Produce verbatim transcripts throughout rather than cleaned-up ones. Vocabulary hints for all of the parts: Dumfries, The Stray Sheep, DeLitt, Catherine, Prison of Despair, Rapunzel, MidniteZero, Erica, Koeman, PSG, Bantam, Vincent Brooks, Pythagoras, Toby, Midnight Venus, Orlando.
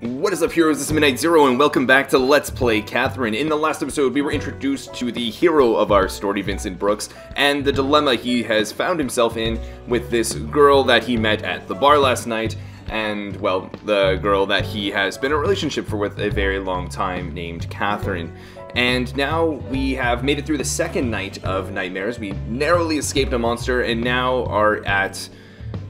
What is up, heroes? This is MidniteZero, and welcome back to Let's Play Catherine. In the last episode, we were introduced to the hero of our story, Vincent Brooks, and the dilemma he has found himself in with this girl that he met at the bar last night, and, well, the girl that he has been in a relationship for with a very long time named Catherine. And now we have made it through the second night of nightmares. We narrowly escaped a monster, and now are at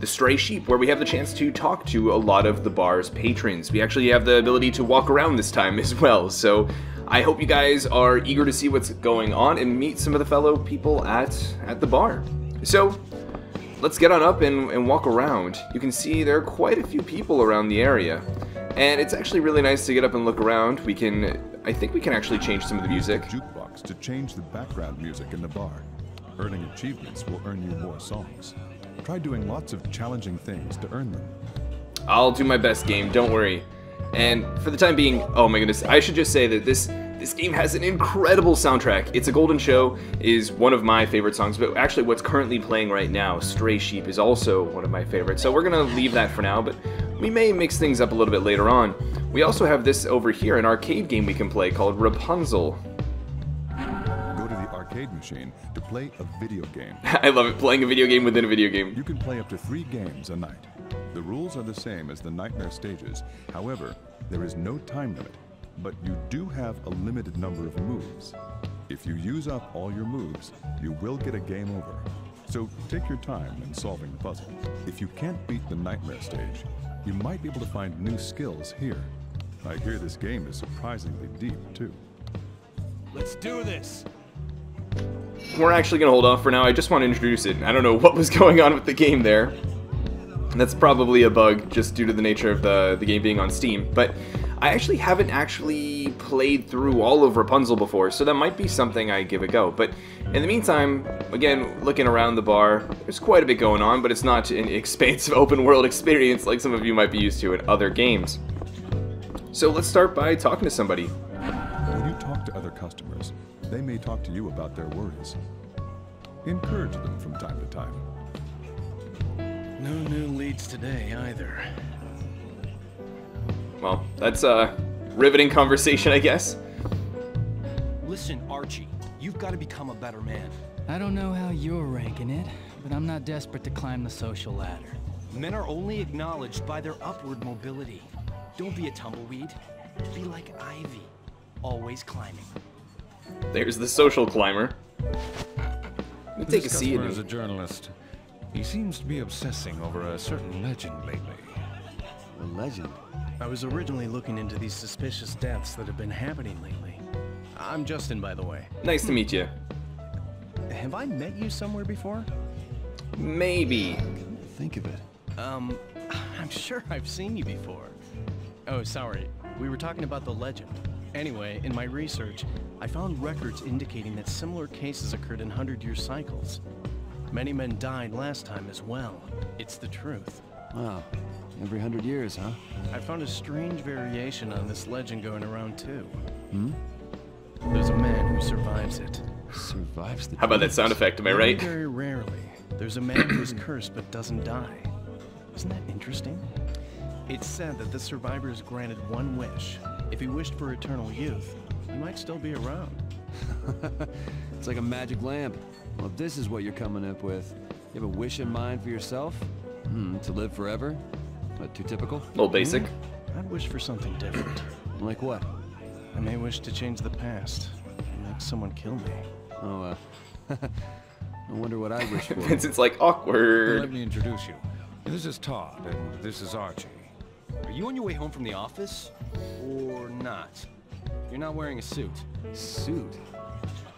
The Stray Sheep, where we have the chance to talk to a lot of the bar's patrons. We actually have the ability to walk around this time as well, so I hope you guys are eager to see what's going on and meet some of the fellow people at at the bar. So let's get on up and, and walk around. You can see there are quite a few people around the area, and it's actually really nice to get up and look around. We can, I think we can actually change some of the music. Jukebox to change the background music in the bar. Earning achievements will earn you more songs. Try doing lots of challenging things to earn them. I'll do my best, game, don't worry. And for the time being, oh my goodness, I should just say that this this game has an incredible soundtrack. It's a Golden Show is one of my favorite songs, but actually what's currently playing right now, Stray Sheep, is also one of my favorites. So we're gonna leave that for now, but we may mix things up a little bit later on. We also have this over here, an arcade game we can play called Rapunzel. Machine to play a video game. I love it, playing a video game within a video game. You can play up to three games a night. The rules are the same as the nightmare stages. However, there is no time limit, but you do have a limited number of moves. If you use up all your moves, you will get a game over. So take your time in solving the puzzle. If you can't beat the nightmare stage, you might be able to find new skills here. I hear this game is surprisingly deep too. Let's do this! We're actually gonna hold off for now. I just want to introduce it. I don't know what was going on with the game there. That's probably a bug just due to the nature of the, the game being on Steam, but I actually haven't actually played through all of Rapunzel before, so that might be something I give a go. But in the meantime, again, looking around the bar, there's quite a bit going on, but it's not an expansive open world experience like some of you might be used to in other games. So let's start by talking to somebody. When you talk to other customers, they may talk to you about their worries. Encourage them from time to time. No new leads today either. Well, that's a riveting conversation, I guess. Listen, Archie, you've got to become a better man. I don't know how you're ranking it, but I'm not desperate to climb the social ladder. Men are only acknowledged by their upward mobility. Don't be a tumbleweed. Be like ivy, always climbing. There's the social climber. Let me take a seat. This customer is a journalist. He seems to be obsessing over a certain legend lately. A legend? I was originally looking into these suspicious deaths that have been happening lately. I'm Justin, by the way. Nice to meet you. Have I met you somewhere before? Maybe. I couldn't think of it. Um, I'm sure I've seen you before. Oh, sorry. We were talking about the legend. Anyway, in my research, I found records indicating that similar cases occurred in hundred-year cycles. Many men died last time as well. It's the truth. Wow. Every hundred years, huh? I found a strange variation on this legend going around, too. Hmm? There's a man who survives it. Survives the... How about that sound effect? Am I right? Very rarely. There's a man who's cursed but doesn't die. Isn't that interesting? It's said that the survivor is granted one wish. If he wished for eternal youth, he might still be around. It's like a magic lamp. Well, if this is what you're coming up with, you have a wish in mind for yourself? Hmm, to live forever? Not too typical? A little basic. Mm, I'd wish for something different. Like what? I may wish to change the past and make someone kill me. Oh, uh, I wonder what I wish for. Vincent's like, awkward. Let me introduce you. This is Todd, and this is Archie. Are you on your way home from the office? Or not? You're not wearing a suit. Suit?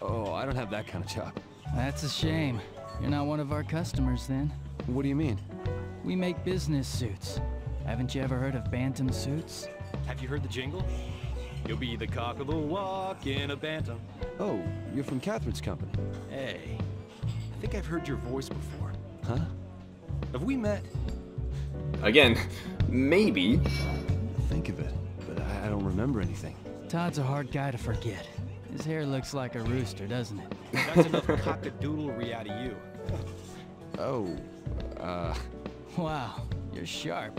Oh, I don't have that kind of job. That's a shame. You're not one of our customers, then. What do you mean? We make business suits. Haven't you ever heard of Bantam suits? Have you heard the jingle? You'll be the cock of the walk in a Bantam. Oh, you're from Catherine's company. Hey, I think I've heard your voice before. Huh? Have we met? Again, maybe. Think of it, but I, I don't remember anything. Todd's a hard guy to forget. His hair looks like a rooster, doesn't it? That's enough cock-a-doodlery out of you. Oh, uh... Wow, you're sharp.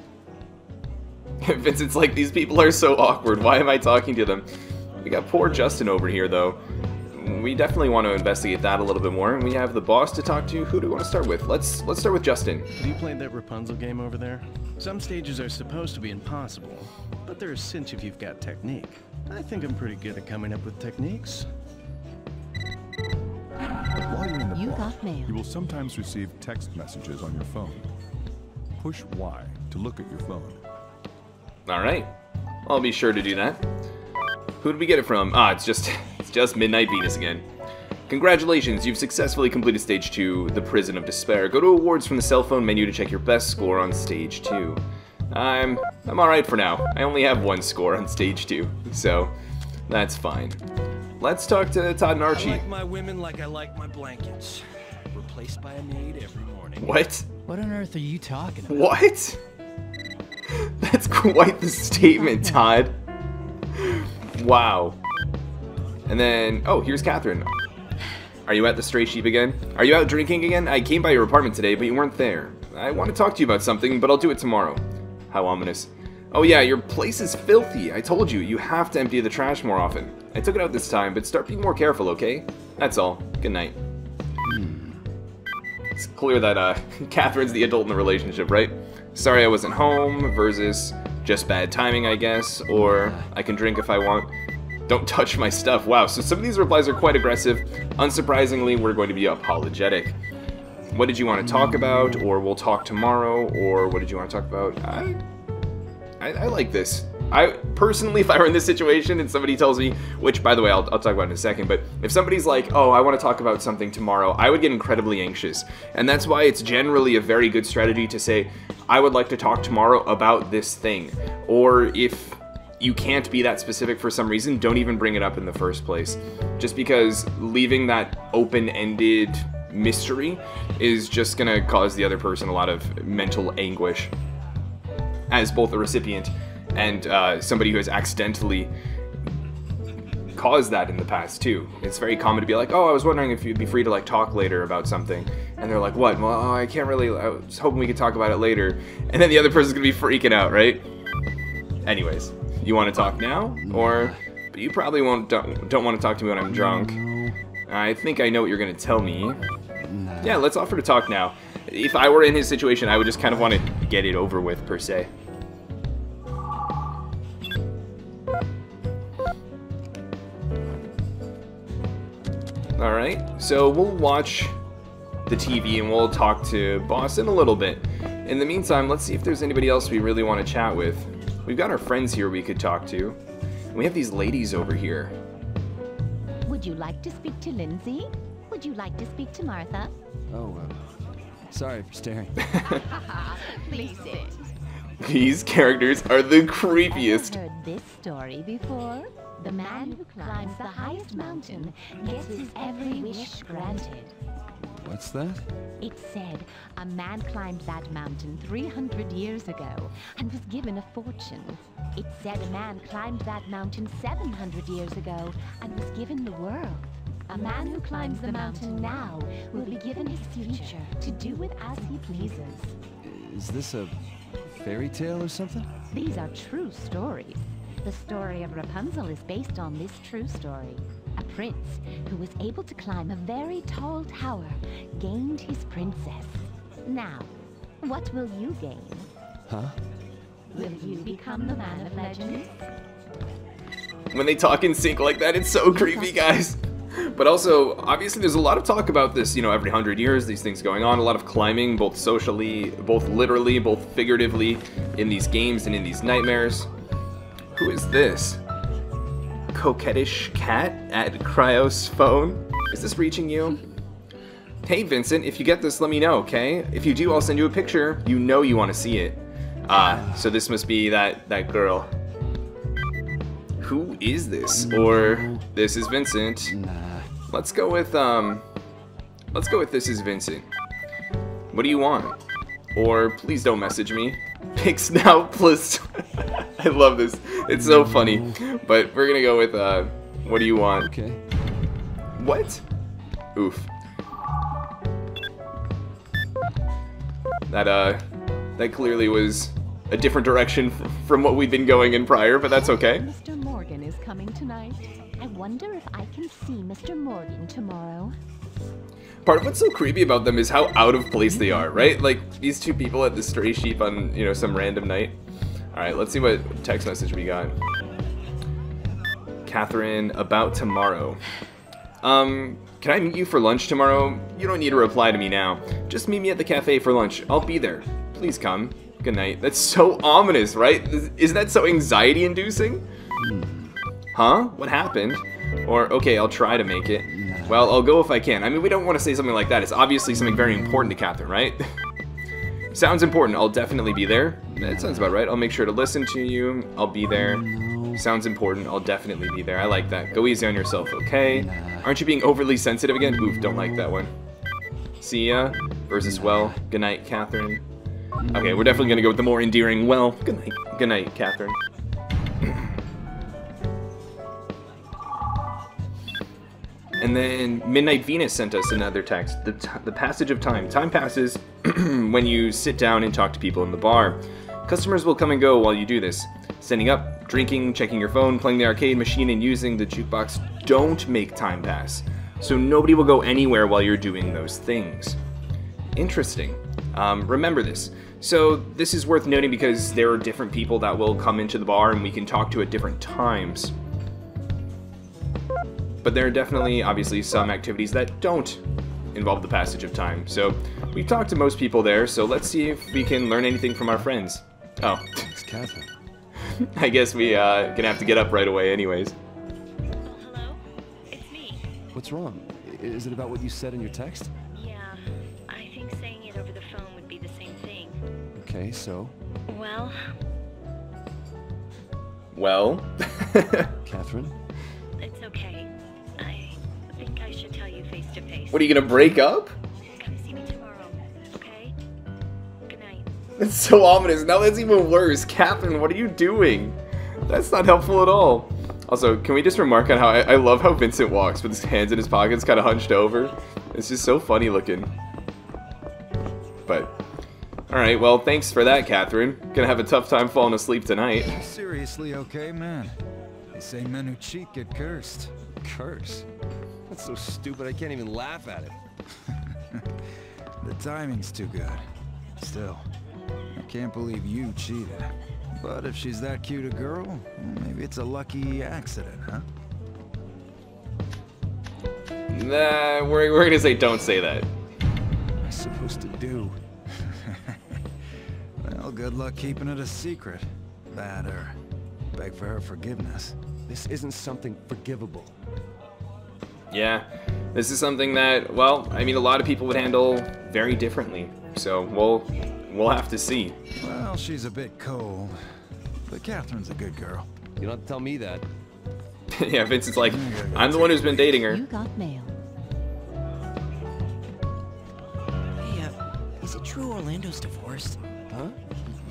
Vincent's like, these people are so awkward, why am I talking to them? We got poor Justin over here, though. We definitely want to investigate that a little bit more, and we have the boss to talk to. Who do we want to start with? Let's let's start with Justin. Have you played that Rapunzel game over there? Some stages are supposed to be impossible, but they're a cinch if you've got technique. I think I'm pretty good at coming up with techniques. While you're in the block, you will sometimes receive text messages on your phone. Push Y to look at your phone. Alright, I'll be sure to do that. Who did we get it from? Ah, it's just it's just Midnight Venus again. Congratulations, you've successfully completed Stage two, The Prison of Despair. Go to Awards from the cell phone menu to check your best score on Stage two. I'm, I'm alright for now. I only have one score on Stage two, so that's fine. Let's talk to Todd and Archie. I like my women like I like my blankets. Replaced by a maid every morning. What? What on earth are you talking about? What? That's quite the statement, Todd. Wow. And then, oh, here's Catherine. Are you at the Stray Sheep again? Are you out drinking again? I came by your apartment today, but you weren't there. I want to talk to you about something, but I'll do it tomorrow. How ominous. Oh yeah, your place is filthy. I told you, you have to empty the trash more often. I took it out this time, but start being more careful, okay? That's all. Good night. Hmm. It's clear that uh, Catherine's the adult in the relationship, right? Sorry I wasn't home versus just bad timing, I guess, or I can drink if I want. Don't touch my stuff. Wow, so some of these replies are quite aggressive. Unsurprisingly, we're going to be apologetic. What did you want to talk about? Or we'll talk tomorrow? Or what did you want to talk about? I, I, I like this. I personally, if I were in this situation and somebody tells me, which by the way, I'll, I'll talk about in a second, but if somebody's like, oh, I want to talk about something tomorrow, I would get incredibly anxious. And that's why it's generally a very good strategy to say, I would like to talk tomorrow about this thing. Or if you can't be that specific for some reason, don't even bring it up in the first place. Just because leaving that open-ended mystery is just going to cause the other person a lot of mental anguish as both the recipient and uh, somebody who has accidentally caused that in the past too. It's very common to be like, oh, I was wondering if you'd be free to like talk later about something. And they're like, what? Well, oh, I can't really, I was hoping we could talk about it later. And then the other person's gonna be freaking out, right? Anyways, you wanna talk now? Or, but you probably won't, don't, don't wanna talk to me when I'm drunk. I think I know what you're gonna tell me. Yeah, let's offer to talk now. If I were in his situation, I would just kind of wanna get it over with per se. Alright, so we'll watch the T V and we'll talk to boss in a little bit. In the meantime, let's see if there's anybody else we really want to chat with. We've got our friends here we could talk to. And we have these ladies over here. Would you like to speak to Lindsay? Would you like to speak to Martha? Oh, uh, sorry for staring. Please sit. These characters are the creepiest. Ever heard this story before? The man who climbs the highest mountain gets his every wish granted. What's that? It said a man climbed that mountain three hundred years ago and was given a fortune. It said a man climbed that mountain seven hundred years ago and was given the world. A man who climbs the mountain now will be given his future to do with as he pleases. Is this a fairy tale or something? These are true stories. The story of Rapunzel is based on this true story. A prince who was able to climb a very tall tower gained his princess. Now, what will you gain? Huh? Will you become the man of legends? When they talk in sync like that, it's so creepy, guys. But also, obviously, there's a lot of talk about this, you know, every hundred years, these things going on, a lot of climbing, both socially, both literally, both figuratively, in these games and in these nightmares. Who is this? Coquettish cat at Cryo's phone? Is this reaching you? Hey Vincent, if you get this, let me know, okay? If you do, I'll send you a picture. You know you want to see it. Ah, uh, so this must be that, that girl. Who is this? Or, this is Vincent. Let's go with, um, let's go with this is Vincent. What do you want? Or, please don't message me. Pics now, plus. I love this. It's so funny. But we're gonna go with, uh, what do you want? Okay. What? Oof. That, uh, that clearly was a different direction from what we've been going in prior, but that's okay. Mister Morgan is coming tonight. I wonder if I can see Mister Morgan tomorrow. Part of what's so creepy about them is how out of place they are, right? Like, these two people at the Stray Sheep on, you know, some random night. Alright, let's see what text message we got. Catherine, about tomorrow. Um, can I meet you for lunch tomorrow? You don't need to reply to me now. Just meet me at the cafe for lunch. I'll be there. Please come. Good night. That's so ominous, right? Isn't that so anxiety-inducing? Huh? What happened? Or, okay, I'll try to make it. Well, I'll go if I can. I mean, we don't want to say something like that. It's obviously something very important to Catherine, right? Sounds important. I'll definitely be there. That sounds about right. I'll make sure to listen to you. I'll be there. Sounds important. I'll definitely be there. I like that. Go easy on yourself, okay? Aren't you being overly sensitive again? Oof, don't like that one. See ya. Versus well. Good night, Catherine. Okay, we're definitely going to go with the more endearing well. Good night. Good night, Catherine. And then Midnight Venus sent us another text. The, t the passage of time. Time passes when you sit down and talk to people in the bar. Customers will come and go while you do this. Standing up, drinking, checking your phone, playing the arcade machine, and using the jukebox don't make time pass. So nobody will go anywhere while you're doing those things. Interesting. Um, remember this. So this is worth noting because there are different people that will come into the bar and we can talk to at different times. But there are definitely, obviously, some activities that don't involve the passage of time. So we've talked to most people there, so let's see if we can learn anything from our friends. Oh. It's Catherine. I guess we, uh, gonna have to get up right away anyways. Hello? It's me. What's wrong? Is it about what you said in your text? Yeah. I think saying it over the phone would be the same thing. Okay, so? Well... Well? Catherine? It's okay. To face. What, are you gonna break up? Come see me tomorrow, okay? Good night. That's so ominous. Now that's even worse. Catherine, what are you doing? That's not helpful at all. Also, can we just remark on how I, I love how Vincent walks with his hands in his pockets, kind of hunched over. It's just so funny looking. But, alright, well, thanks for that, Catherine. Gonna have a tough time falling asleep tonight. Seriously, okay, man. They say men who cheat get cursed. Curse? That's so stupid, I can't even laugh at it. The timing's too good. Still, I can't believe you cheated. But if she's that cute a girl, well, maybe it's a lucky accident, huh? Nah, we're, we're gonna say don't say that. What am I supposed to do? Well, good luck keeping it a secret. Bad or beg for her forgiveness. This isn't something forgivable. Yeah, this is something that, well, I mean, a lot of people would handle very differently, so we'll we'll have to see. Well, she's a bit cold, but Catherine's a good girl. You don't tell me that. Yeah, Vincent's like, I'm the one who's been dating her. You got mail. Hey, uh, is it true Orlando's divorced? Huh?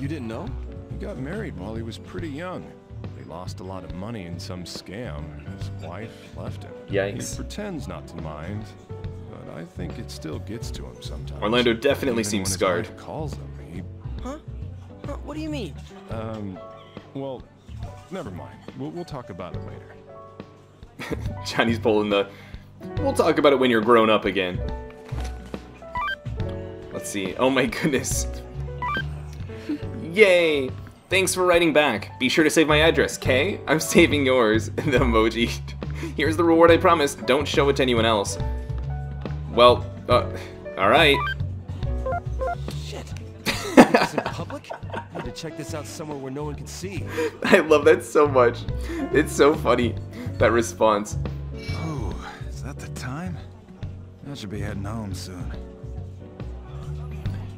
You didn't know? He got married while he was pretty young. They lost a lot of money in some scam. His wife left him. Yikes. He pretends not to mind, but I think it still gets to him sometimes. Orlando definitely Even seems scarred. His wife calls him. He... Huh? Huh? What do you mean? Um, well, never mind. We'll, we'll talk about it later. Johnny's pulling the. We'll talk about it when you're grown up again. Let's see. Oh my goodness. Yay. Thanks for writing back. Be sure to save my address, Kay? I'm saving yours. The emoji. Here's the reward I promised. Don't show it to anyone else. Well, uh, alright. Shit. It's in public? I need to check this out somewhere where no one can see. I love that so much. It's so funny, that response. Oh, is that the time? I should be heading home soon.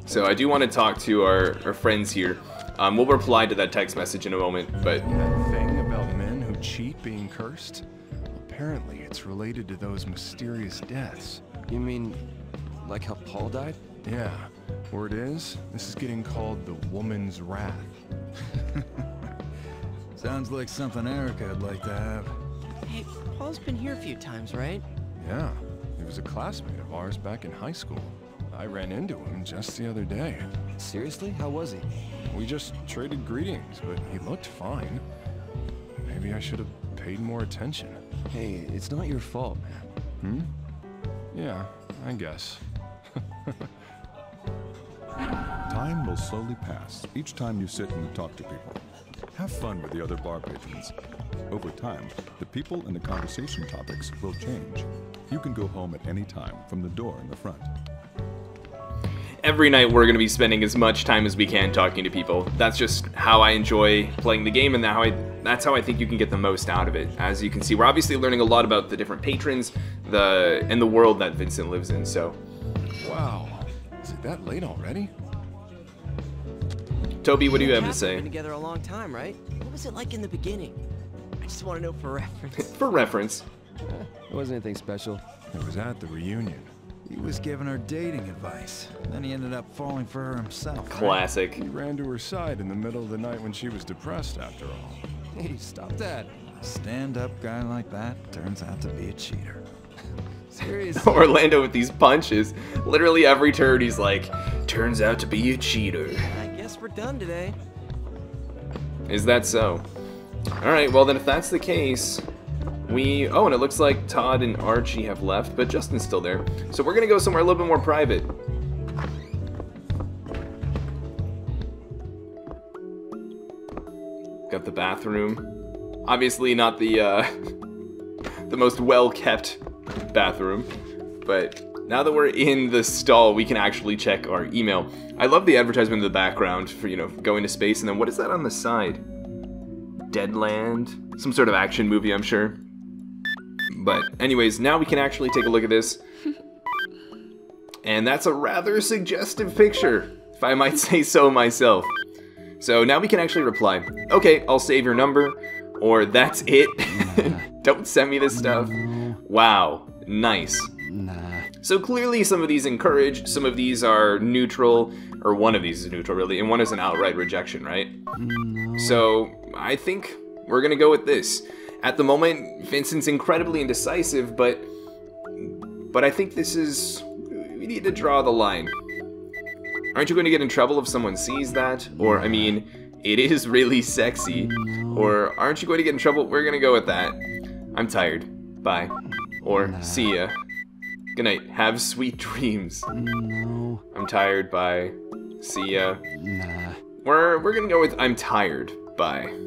So I do want to talk to our, our friends here. Um, we'll reply to that text message in a moment, but... That thing about men who cheat being cursed? Apparently it's related to those mysterious deaths. You mean, like how Paul died? Yeah. Word is, this is getting called the woman's wrath. Sounds like something Erica would like to have. Hey, Paul's been here a few times, right? Yeah. He was a classmate of ours back in high school. I ran into him just the other day. Seriously? How was he? We just traded greetings, but he looked fine. Maybe I should have paid more attention. Hey, it's not your fault, man. Hmm? Yeah, I guess. Time will slowly pass each time you sit and talk to people. Have fun with the other bar patrons. Over time, the people and the conversation topics will change. You can go home at any time from the door in the front. Every night we're going to be spending as much time as we can talking to people. That's just how I enjoy playing the game, and how I, that's how I think you can get the most out of it. As you can see, we're obviously learning a lot about the different patrons the and the world that Vincent lives in, so... Wow. Is it that late already? Toby, what do you have to say? We've been together a long time, right? What was it like in the beginning? I just want to know for reference. For reference. Uh, it wasn't anything special. It was at the reunion. He was giving her dating advice. Then he ended up falling for her himself. Classic. He ran to her side in the middle of the night when she was depressed after all. Hey, stop that. A stand-up guy like that turns out to be a cheater. Seriously. Orlando with these punches. Literally every turn he's like, turns out to be a cheater. I guess we're done today. Is that so? Alright, well then if that's the case... We, oh, and it looks like Todd and Archie have left, but Justin's still there. So we're going to go somewhere a little bit more private. Got the bathroom. Obviously not the, uh, the most well-kept bathroom. But now that we're in the stall, we can actually check our email. I love the advertisement in the background for, you know, going to space. And then what is that on the side? Deadland? Some sort of action movie, I'm sure. But anyways, now we can actually take a look at this. And that's a rather suggestive picture, if I might say so myself. So now we can actually reply, okay, I'll save your number, or that's it. Don't send me this stuff. Wow, nice. So clearly some of these encourage, some of these are neutral, or one of these is neutral really, and one is an outright rejection, right? So I think we're gonna go with this. At the moment, Vincent's incredibly indecisive, but but I think this is... we need to draw the line. Aren't you going to get in trouble if someone sees that? Or, I mean, it is really sexy. Or, aren't you going to get in trouble? We're going to go with that. I'm tired. Bye. Or, see ya. Good night. Have sweet dreams. I'm tired. Bye. See ya. We're, we're going to go with I'm tired. Bye.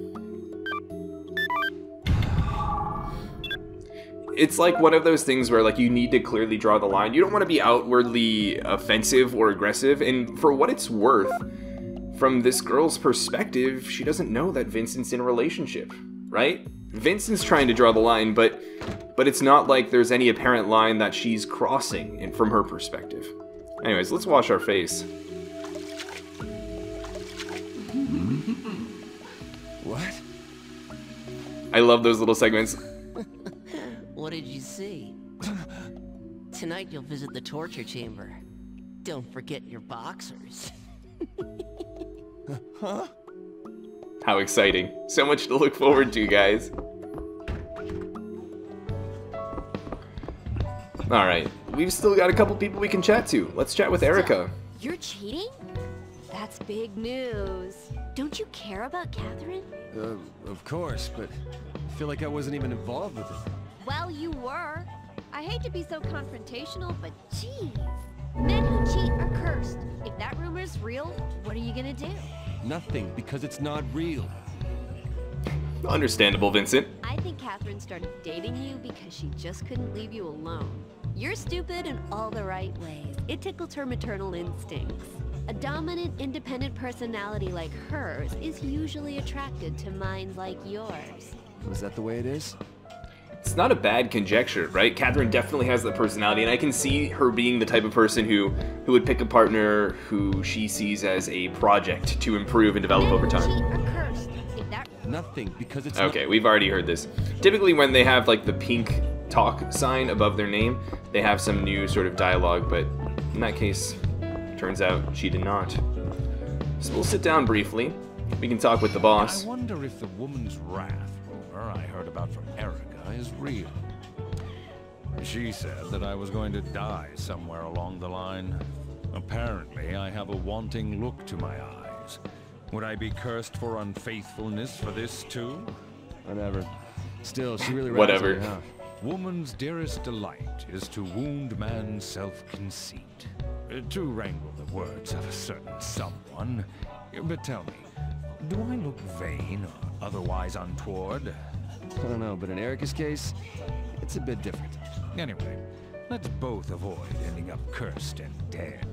It's like one of those things where like you need to clearly draw the line. You don't want to be outwardly offensive or aggressive, and for what it's worth, from this girl's perspective, she doesn't know that Vincent's in a relationship, right? Vincent's trying to draw the line, but but it's not like there's any apparent line that she's crossing and from her perspective. Anyways, let's wash our face. What? I love those little segments. What did you see? Tonight you'll visit the torture chamber. Don't forget your boxers. Huh? How exciting. So much to look forward to, guys. Alright, we've still got a couple people we can chat to. Let's chat with Erica. So, you're cheating? That's big news. Don't you care about Catherine? Uh, of course, but I feel like I wasn't even involved with it. Well, you were. I hate to be so confrontational, but geez. Men who cheat are cursed. If that rumor is real, what are you gonna do? Nothing, because it's not real. Understandable, Vincent. I think Catherine started dating you because she just couldn't leave you alone. You're stupid in all the right ways. It tickles her maternal instincts. A dominant, independent personality like hers is usually attracted to minds like yours. Was that the way it is? It's not a bad conjecture, right? Catherine definitely has that personality, and I can see her being the type of person who, who would pick a partner who she sees as a project to improve and develop over time. Nothing, because it's okay, we've already heard this. Typically when they have like the pink talk sign above their name, they have some new sort of dialogue, but in that case, turns out she did not. So we'll sit down briefly. We can talk with the boss. I wonder if the woman's wrath rumor I heard about from Eric is real. She said that I was going to die somewhere along the line. Apparently, I have a wanting look to my eyes. Would I be cursed for unfaithfulness for this too? Whatever. Still, she really whatever. Me, huh? Woman's dearest delight is to wound man's self-conceit. To wrangle the words of a certain someone. But tell me, do I look vain or otherwise untoward? I don't know, but in Erica's case, it's a bit different. Anyway, let's both avoid ending up cursed and dead.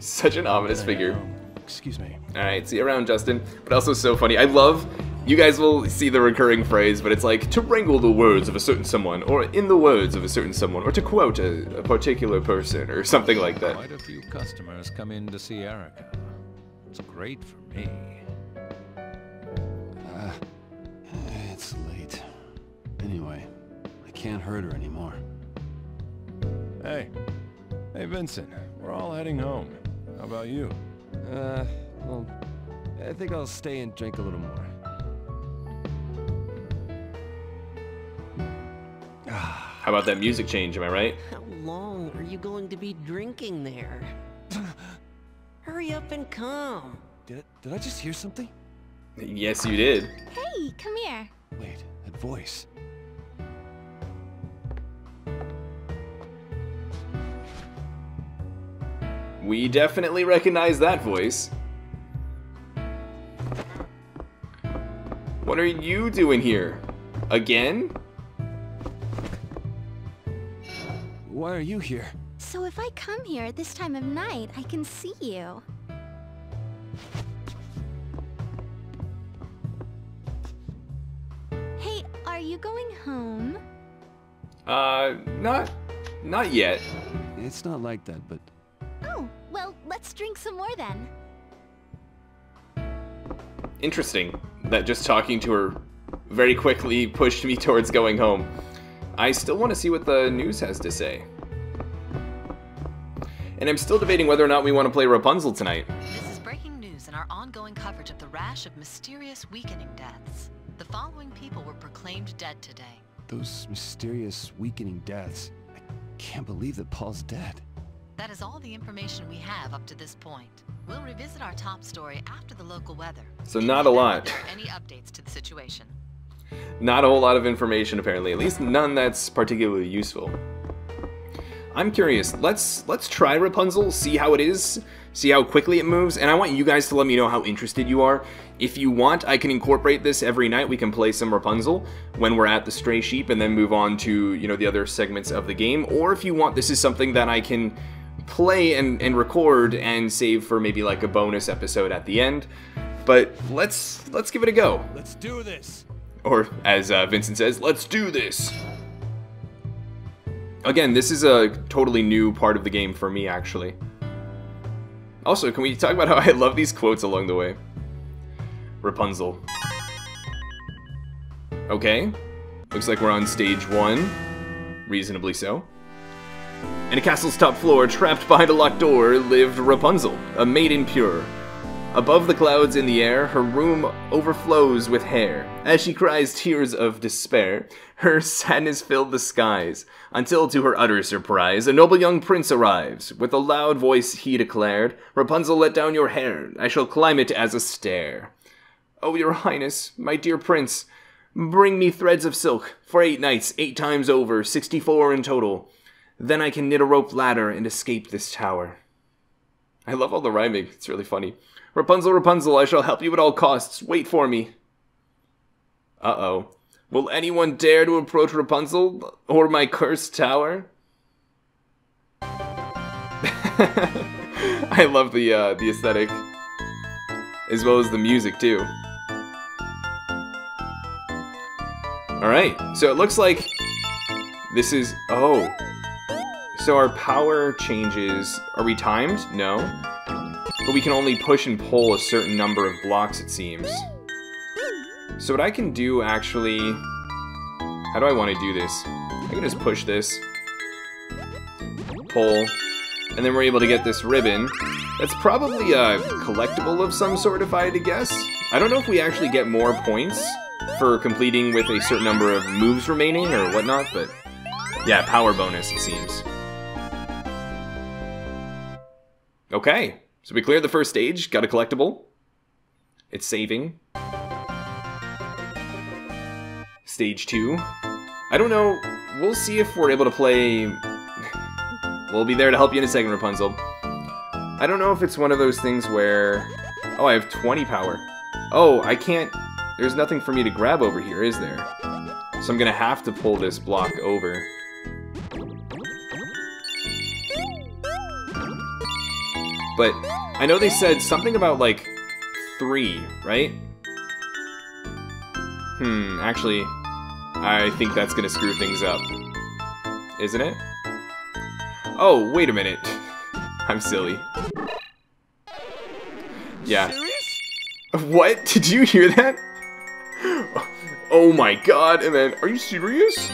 Such an ominous figure. Excuse me. All right, see you around, Justin. But also so funny. I love, you guys will see the recurring phrase, but it's like, to wrangle the words of a certain someone, or in the words of a certain someone, or to quote a, a particular person, or something like that. Quite a few customers come in to see Erica. It's great for me. Uh, it's late. Anyway, I can't hurt her anymore. Hey. Hey, Vincent. We're all heading home. How about you? Uh, well, I think I'll stay and drink a little more. How about that music change, am I right? How long are you going to be drinking there? Hurry up and come. Did, did I just hear something? Yes, you did. Hey, come here. Wait, that voice. We definitely recognize that voice. What are you doing here? Again? Why are you here? So if I come here at this time of night, I can see you. Hey, are you going home? Uh, not... not yet. It's not like that, but... Well, let's drink some more then. Interesting that just talking to her very quickly pushed me towards going home. I still want to see what the news has to say. And I'm still debating whether or not we want to play Rapunzel tonight. This is breaking news in our ongoing coverage of the rash of mysterious weakening deaths. The following people were proclaimed dead today. Those mysterious weakening deaths. I can't believe that Paul's dead. That is all the information we have up to this point. We'll revisit our top story after the local weather. So not a lot. Any updates to the situation? Not a whole lot of information apparently. At least none that's particularly useful. I'm curious. Let's let's try Rapunzel, see how it is, see how quickly it moves, and I want you guys to let me know how interested you are. If you want, I can incorporate this every night. We can play some Rapunzel when we're at the Stray Sheep and then move on to, you know, the other segments of the game. Or if you want, this is something that I can play and, and record and save for maybe like a bonus episode at the end. But let's let's give it a go. Let's do this. Or as uh, Vincent says, let's do this. Again, this is a totally new part of the game for me, actually. Also, can we talk about how I love these quotes along the way? Rapunzel. Okay. Looks like we're on stage one. Reasonably so. In a castle's top floor, trapped behind a locked door, lived Rapunzel, a maiden pure. Above the clouds in the air, her room overflows with hair. As she cries tears of despair, her sadness filled the skies. Until, to her utter surprise, a noble young prince arrives. With a loud voice he declared, "Rapunzel, let down your hair. I shall climb it as a stair." "Oh, your highness, my dear prince, bring me threads of silk for eight nights, eight times over, sixty-four in total. Then I can knit a rope ladder and escape this tower." I love all the rhyming. It's really funny. "Rapunzel, Rapunzel, I shall help you at all costs. Wait for me." Uh-oh. "Will anyone dare to approach Rapunzel or my cursed tower?" I love the, uh, the aesthetic. As well as the music, too. Alright. So it looks like this is... Oh... So our power changes, are we timed? No. But we can only push and pull a certain number of blocks, it seems. So what I can do actually, how do I want to do this? I can just push this, pull, and then we're able to get this ribbon. That's probably a collectible of some sort if I had to guess. I don't know if we actually get more points for completing with a certain number of moves remaining or whatnot, but yeah, power bonus it seems. Okay, so we cleared the first stage, got a collectible. It's saving. Stage two. I don't know, we'll see if we're able to play... We'll be there to help you in a second, Rapunzel. I don't know if it's one of those things where... Oh, I have twenty power. Oh, I can't... There's nothing for me to grab over here, is there? So I'm gonna have to pull this block over. But I know they said something about, like, three, right? Hmm, actually, I think that's gonna screw things up. Isn't it? Oh, wait a minute. I'm silly. Yeah. What? Did you hear that? Oh my god, and then, are you serious?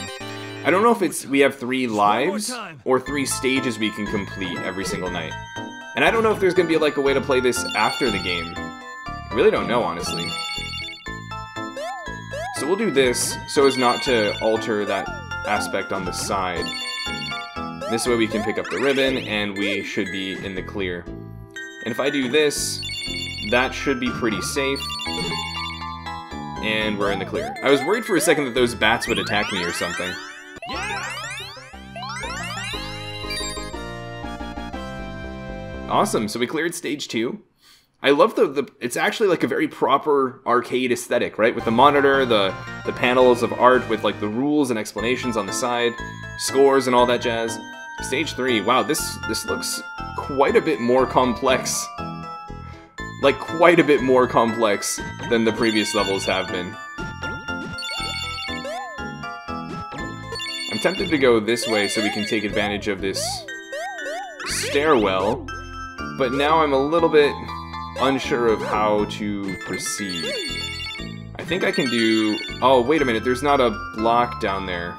I don't know if it's we have three lives or three stages we can complete every single night. And I don't know if there's gonna be like a way to play this after the game. I really don't know, honestly. So we'll do this so as not to alter that aspect on the side. This way we can pick up the ribbon and we should be in the clear. And if I do this, that should be pretty safe. And we're in the clear. I was worried for a second that those bats would attack me or something. Awesome, so we cleared stage two. I love the, the, it's actually like a very proper arcade aesthetic, right? With the monitor, the, the panels of art with like the rules and explanations on the side, scores and all that jazz. Stage three, wow, this, this looks quite a bit more complex. Like, quite a bit more complex than the previous levels have been. I'm tempted to go this way so we can take advantage of this stairwell, but now I'm a little bit unsure of how to proceed. I think I can do... Oh, wait a minute, there's not a block down there.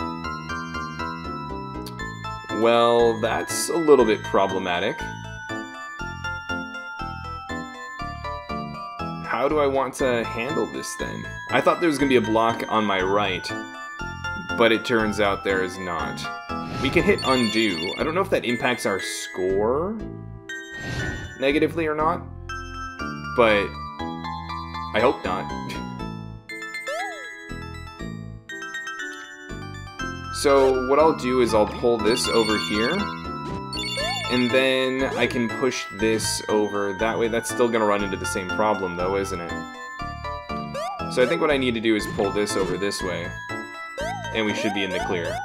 Well, that's a little bit problematic. How do I want to handle this then? I thought there was gonna be a block on my right, but it turns out there is not. We can hit undo. I don't know if that impacts our score negatively or not, but I hope not. So what I'll do is I'll pull this over here, and then I can push this over that way. That's still gonna run into the same problem though, isn't it? So I think what I need to do is pull this over this way, and we should be in the clear.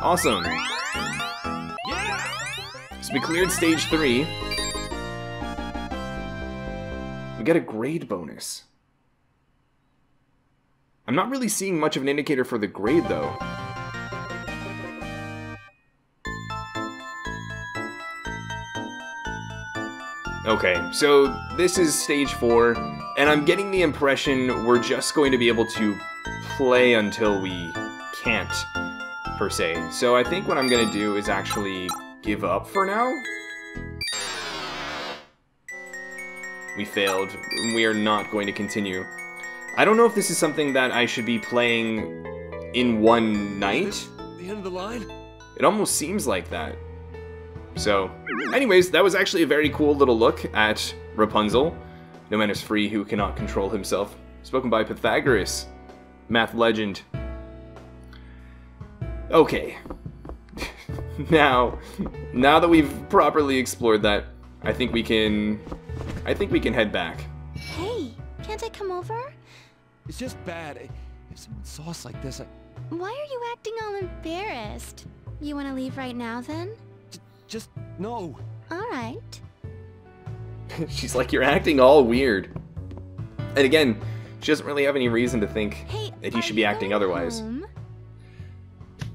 Awesome! So we cleared stage three. We get a grade bonus. I'm not really seeing much of an indicator for the grade though. Okay, so this is stage four, and I'm getting the impression we're just going to be able to play until we can't, per se. So I think what I'm gonna do is actually give up for now. We failed. We are not going to continue. I don't know if this is something that I should be playing in one night. Is this the end of the line? It almost seems like that. So, anyways, that was actually a very cool little look at Rapunzel. No man is free who cannot control himself. Spoken by Pythagoras, math legend. Okay. now, now that we've properly explored that, I think we can, I think we can head back. Hey, can't I come over? It's just bad. If someone saw us like this, I... Why are you acting all embarrassed? You want to leave right now, then? Just, no. Alright. She's like, you're acting all weird. And again, she doesn't really have any reason to think hey, that he should be acting otherwise. Home?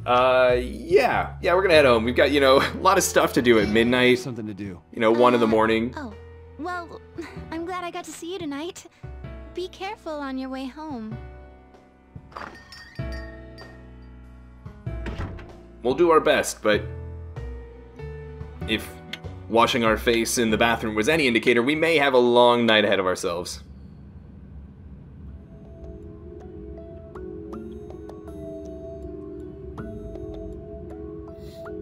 Uh, yeah. Yeah, we're gonna head home. We've got, you know, a lot of stuff to do at midnight. Something to do. You know, one uh, in the morning. Oh, well, I'm glad I got to see you tonight. Be careful on your way home. We'll do our best, but... If washing our face in the bathroom was any indicator, we may have a long night ahead of ourselves.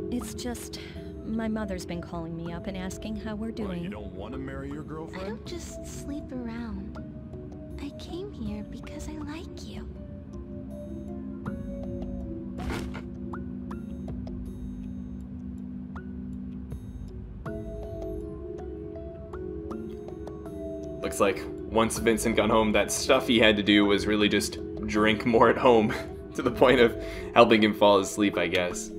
It's just My mother's been calling me up and asking how we're doing. Well, you don't want to marry your girlfriend? I don't just sleep around. I came here because I like you. Looks like once Vincent got home, that stuff he had to do was really just drink more at home, to the point of helping him fall asleep, I guess.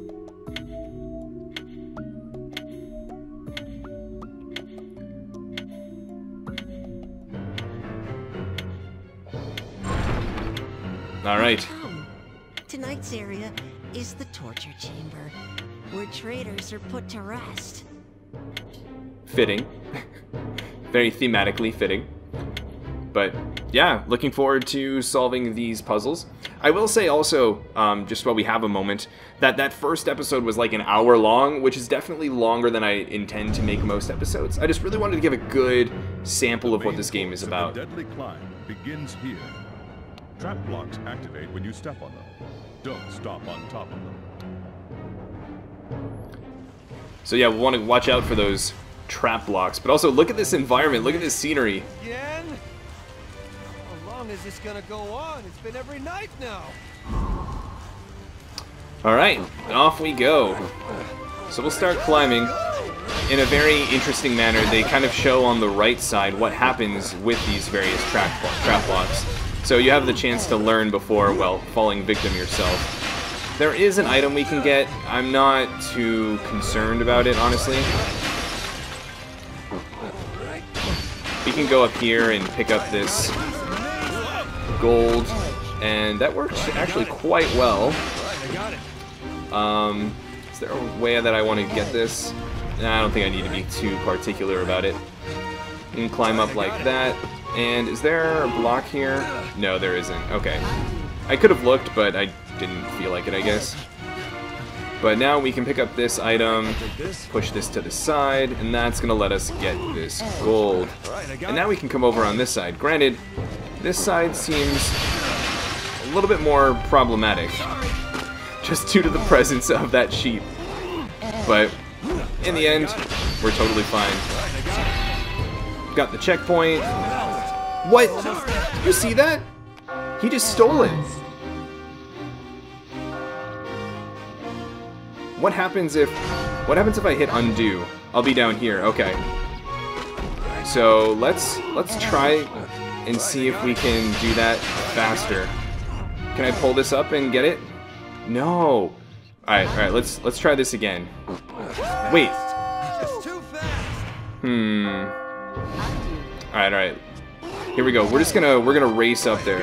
All right. Tonight's area is the torture chamber, where traitors are put to rest. Fitting. Very thematically fitting. But yeah, looking forward to solving these puzzles. I will say also, um, just while we have a moment, that that first episode was like an hour long, which is definitely longer than I intend to make most episodes. I just really wanted to give a good sample of what this game is about. The deadly climb begins here. Trap blocks activate when you step on them. Don't stop on top of them. So yeah, we want to watch out for those trap blocks, but also look at this environment, look at this scenery. Again? How long is this gonna go on? It's been every night now. All right, and off we go. So we'll start climbing in a very interesting manner. They kind of show on the right side what happens with these various trap trap blocks. So you have the chance to learn before, well, falling victim yourself. There is an item we can get. I'm not too concerned about it, honestly. We can go up here and pick up this gold, and that works actually quite well. Um, is there a way that I want to get this? Nah, I don't think I need to be too particular about it. You can climb up like that. And is there a block here? No, there isn't. Okay. I could have looked, but I didn't feel like it, I guess. But now we can pick up this item, push this to the side, and that's going to let us get this gold. And now we can come over on this side. Granted, this side seems a little bit more problematic, just due to the presence of that sheep. But in the end, we're totally fine. Got the checkpoint. What? You see that? He just stole it. What happens if... What happens if I hit undo? I'll be down here. Okay. So let's let's try and see if we can do that faster. Can I pull this up and get it? No. All right. All right. Let's let's try this again. Wait. Hmm. All right. All right. Here we go. We're just gonna we're gonna race up there.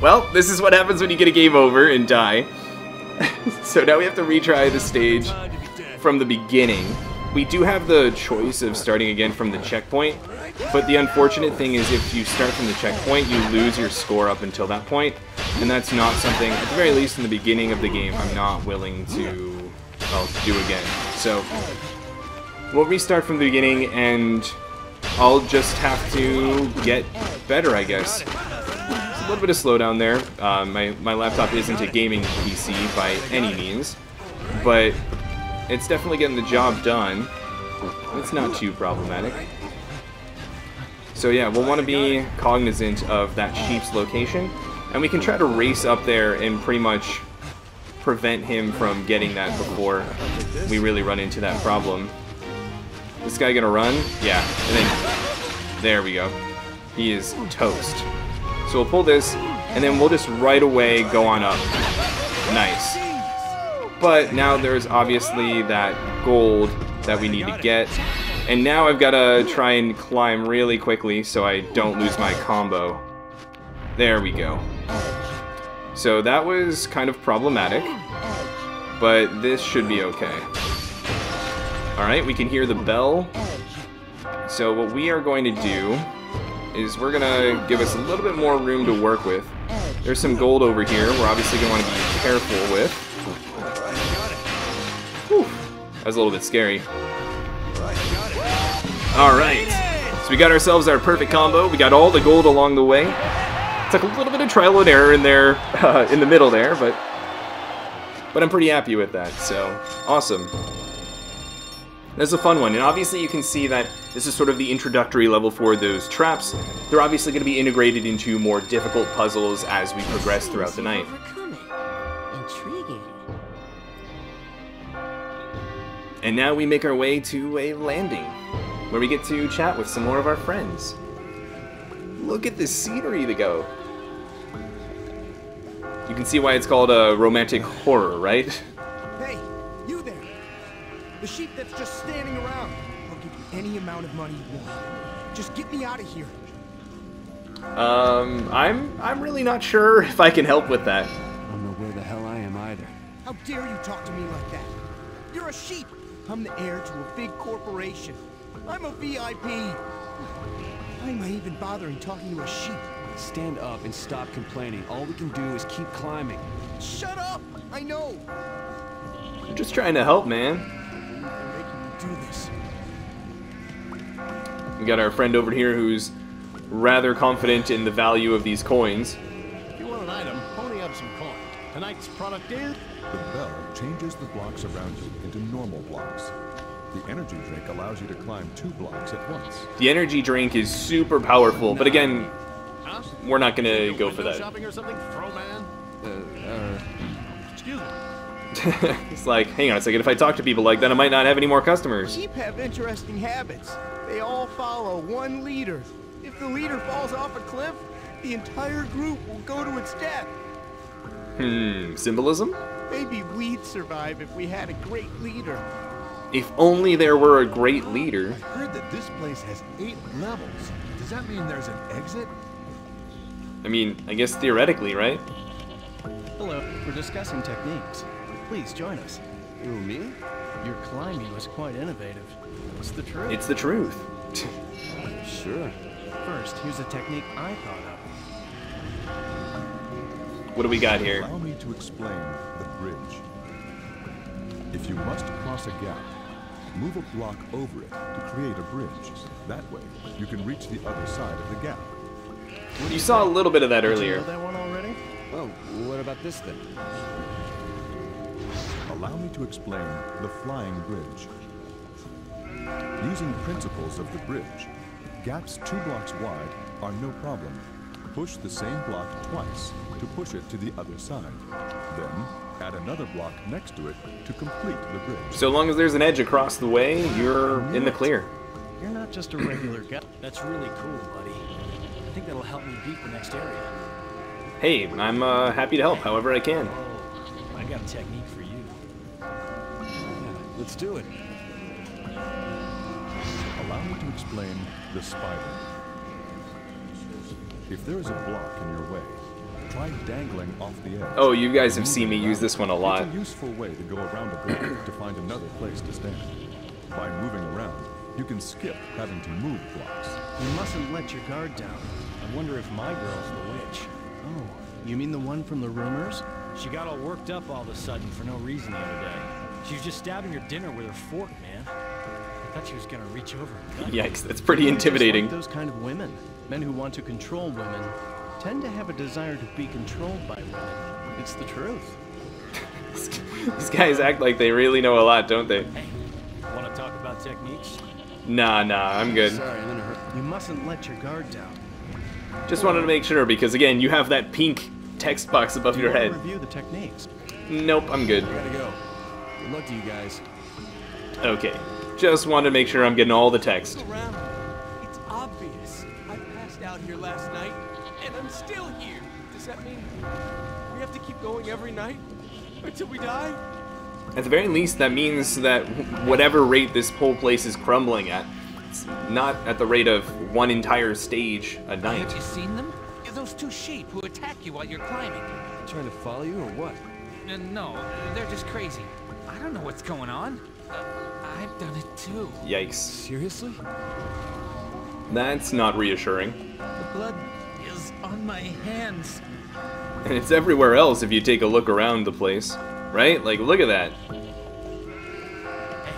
Well, this is what happens when you get a game over and die. So now we have to retry the stage from the beginning. We do have the choice of starting again from the checkpoint, but the unfortunate thing is if you start from the checkpoint, you lose your score up until that point, and that's not something, at the very least in the beginning of the game, I'm not willing to well, do again. So. We'll restart from the beginning, and I'll just have to get better, I guess. There's a little bit of slowdown there. Uh, my, my laptop isn't a gaming P C by any means, but it's definitely getting the job done. It's not too problematic. So yeah, we'll want to be cognizant of that sheep's location, and we can try to race up there and pretty much prevent him from getting that before we really run into that problem. This guy gonna run? Yeah. And then, there we go. He is toast. So we'll pull this, and then we'll just right away go on up. Nice. But now there's obviously that gold that we need to get. And now I've gotta try and climb really quickly so I don't lose my combo. There we go. So that was kind of problematic, but this should be okay. Alright, we can hear the bell. So what we are going to do is we're going to give us a little bit more room to work with. There's some gold over here we're obviously going to want to be careful with. Whew, that was a little bit scary. Alright, so we got ourselves our perfect combo. We got all the gold along the way. Took a little bit of trial and error in there, uh, in the middle there, but but I'm pretty happy with that, so awesome. That's a fun one, and obviously you can see that this is sort of the introductory level for those traps. They're obviously going to be integrated into more difficult puzzles as we progress throughout the night. Intriguing. And now we make our way to a landing, where we get to chat with some more of our friends. Look at this scenery to go. You can see why it's called a romantic horror, right? The sheep that's just standing around. I'll give you any amount of money you want. Just get me out of here. Um, I'm I'm really not sure if I can help with that. I don't know where the hell I am either. How dare you talk to me like that? You're a sheep. I'm the heir to a big corporation. I'm a V I P. Why am I even bothering talking to a sheep? Stand up and stop complaining. All we can do is keep climbing. Shut up! I know. I'm just trying to help, man. Do this. We got our friend over here who's rather confident in the value of these coins. If you want an item, pony up some coin. Tonight's product is... The bell changes the blocks around you into normal blocks. The energy drink allows you to climb two blocks at once. The energy drink is super powerful, but again, huh? We're not gonna go for that. Shopping or something, throw man? Uh, uh... Excuse me. It's like, hang on a second, if I talk to people like that, I might not have any more customers. Sheep have interesting habits. They all follow one leader. If the leader falls off a cliff, the entire group will go to its death. Hmm, symbolism? Maybe we'd survive if we had a great leader. If only there were a great leader. I heard that this place has eight levels. Does that mean there's an exit? I mean, I guess theoretically, right? Hello, we're discussing techniques. Please join us. Who, me? Your climbing was quite innovative. It's the truth. It's the truth. Sure. First, here's a technique I thought of. What do we got here? Allow me to explain the bridge. If you must cross a gap, move a block over it to create a bridge. That way, you can reach the other side of the gap. You saw a little bit of that earlier. Did you know that one already? Oh, what about this then? Allow me to explain the flying bridge. Using principles of the bridge, gaps two blocks wide are no problem. Push the same block twice to push it to the other side. Then add another block next to it to complete the bridge. So long as there's an edge across the way, you're in the clear. You're not just a regular guy. That's really cool, buddy. I think that'll help me beat the next area. Hey, I'm uh, happy to help however I can. I got a technique for you. Let's do it. Allow me to explain the spider. If there is a block in your way, try dangling off the edge. Oh, you guys have seen me use this one a lot. It's a useful way to go around a block to find another place to stand. By moving around, you can skip having to move blocks. You mustn't let your guard down. I wonder if my girl's the witch. Oh, you mean the one from the rumors? She got all worked up all of a sudden for no reason the other day. She was just stabbing your dinner with her fork, man. I thought she was gonna reach over and gun. Yikes, that's pretty intimidating. Like those kind of women, men who want to control women, tend to have a desire to be controlled by women. It's the truth. These guys act like they really know a lot, don't they? Hey, want to talk about techniques? Nah, nah, I'm good. Sorry, I'm gonna hurt. You mustn't let your guard down. Just wanted to make sure because again, you have that pink text box above Do you your want head. To review the techniques? Nope, I'm good. You gotta go. Good luck to you guys. Okay, just wanted to make sure I'm getting all the text. It's obvious. I passed out here last night, and I'm still here. Does that mean we have to keep going every night until we die? At the very least, that means that whatever rate this whole place is crumbling at, it's not at the rate of one entire stage a night. Have you seen them? Those two sheep who attack you while you're climbing. Trying to follow you or what? No, they're just crazy. I don't know what's going on. Uh, I've done it too. Yikes. Seriously? That's not reassuring. The blood is on my hands. And it's everywhere else if you take a look around the place. Right? Like, look at that. Hey.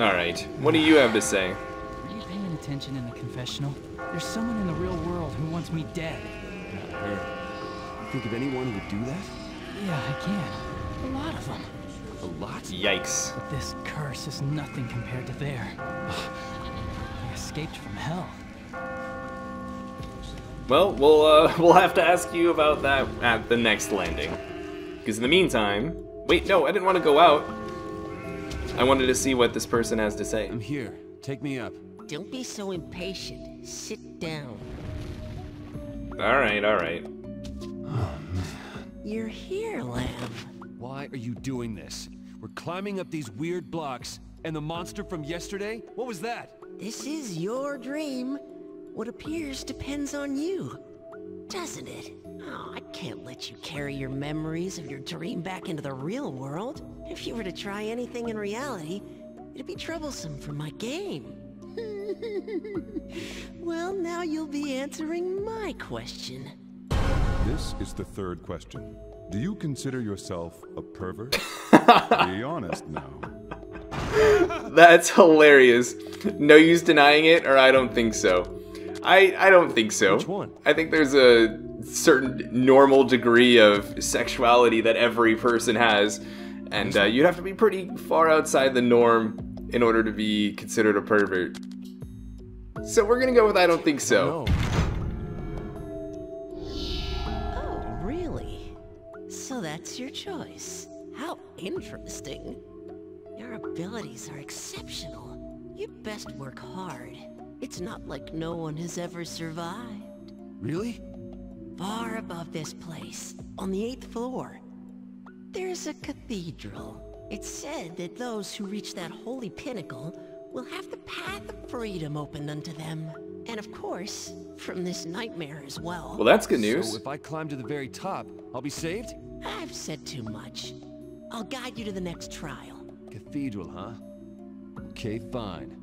Alright, what do you have to say? Were you paying attention in the confessional? There's someone in the real world who wants me dead. Not her. You think of anyone who would do that? Yeah, I can. A lot of them. A lot? Yikes. But this curse is nothing compared to there. I escaped from hell. Well, we'll, uh, we'll have to ask you about that at the next landing. Because in the meantime... Wait, no, I didn't want to go out. I wanted to see what this person has to say. I'm here. Take me up. Don't be so impatient. Sit down. Alright, alright. Oh, man. You're here, Lamb. Why are you doing this? We're climbing up these weird blocks, and the monster from yesterday? What was that? This is your dream. What appears depends on you, doesn't it? Oh, I can't let you carry your memories of your dream back into the real world. If you were to try anything in reality, it'd be troublesome for my game. Well, now you'll be answering my question. This is the third question. Do you consider yourself a pervert? Be honest now. That's hilarious. No use denying it, or I don't think so. I, I don't think so. Which one? I think there's a certain normal degree of sexuality that every person has, and uh, you'd have to be pretty far outside the norm in order to be considered a pervert. So we're gonna go with I don't think so. Oh, really? So that's your choice. How interesting. Your abilities are exceptional. You'd best work hard. It's not like no one has ever survived. Really? Far above this place, on the eighth floor, there's a cathedral. It's said that those who reach that holy pinnacle will have the path of freedom opened unto them. And of course, from this nightmare as well. Well, that's good news. So if I climb to the very top, I'll be saved? I've said too much. I'll guide you to the next trial. Cathedral, huh? Okay, fine.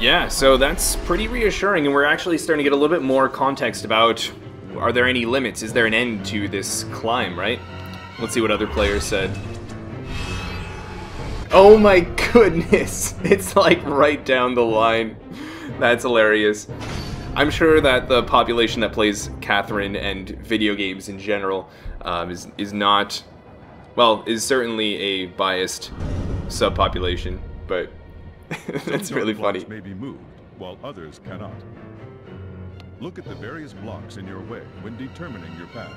Yeah, so that's pretty reassuring, and we're actually starting to get a little bit more context about, are there any limits? Is there an end to this climb, right? Let's see what other players said. Oh my goodness! It's like right down the line. That's hilarious. I'm sure that the population that plays Catherine and video games in general um, is, is not... Well, is certainly a biased subpopulation, but... That's really funny. May be moved, while others cannot. Look at the various blocks in your way when determining your path.